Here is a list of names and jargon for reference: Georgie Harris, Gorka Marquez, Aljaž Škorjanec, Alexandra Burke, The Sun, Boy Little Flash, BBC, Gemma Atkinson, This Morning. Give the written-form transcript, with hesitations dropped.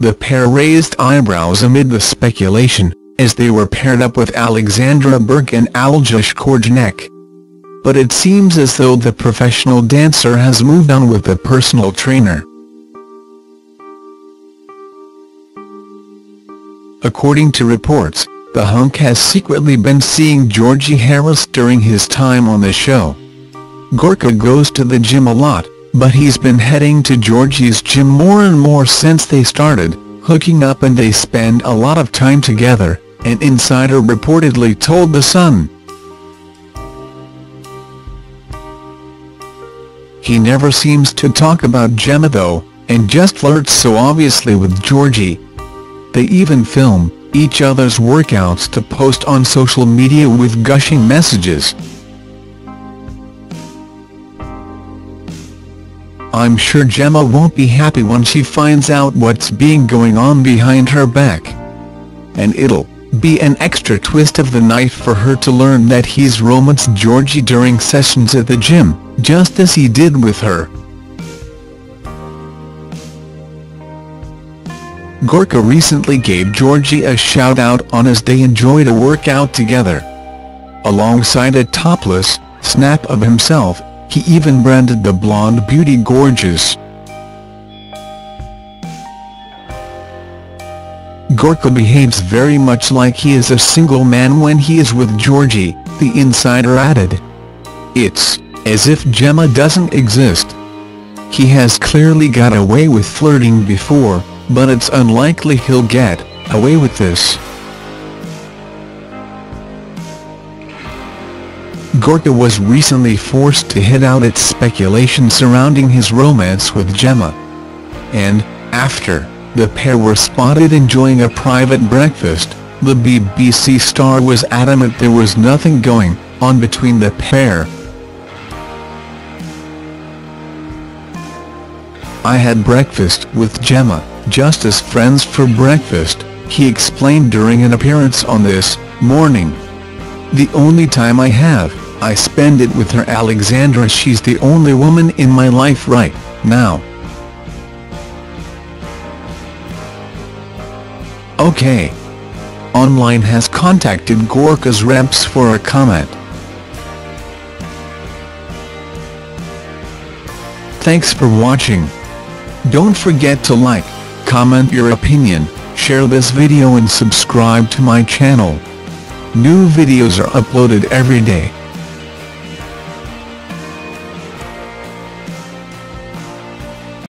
The pair raised eyebrows amid the speculation, as they were paired up with Alexandra Burke and Aljaž Škorjanec. But it seems as though the professional dancer has moved on with the personal trainer. According to reports, the hunk has secretly been seeing Georgie Harris during his time on the show. Gorka goes to the gym a lot, but he's been heading to Georgie's gym more and more since they started hooking up, and they spend a lot of time together, an insider reportedly told The Sun. He never seems to talk about Gemma though, and just flirts so obviously with Georgie. They even film each other's workouts to post on social media with gushing messages. I'm sure Gemma won't be happy when she finds out what's being going on behind her back. And it'll be an extra twist of the knife for her to learn that he's romanced Georgie during sessions at the gym, just as he did with her. Gorka recently gave Georgie a shout-out on as they enjoyed a workout together. Alongside a topless snap of himself, he even branded the blonde beauty gorgeous. Gorka behaves very much like he is a single man when he is with Georgie, the insider added. It's as if Gemma doesn't exist. He has clearly got away with flirting before, but it's unlikely he'll get away with this. Gorka was recently forced to hit out at speculation surrounding his romance with Gemma. And, after the pair were spotted enjoying a private breakfast, the BBC star was adamant there was nothing going on between the pair. I had breakfast with Gemma, just as friends for breakfast, he explained during an appearance on This Morning. The only time I have, I spend it with her Alexandra. She's the only woman in my life right now. OK. Online has contacted Gorka's reps for a comment. Thanks for watching. Don't forget to like, comment your opinion, share this video and subscribe to my channel. New videos are uploaded every day.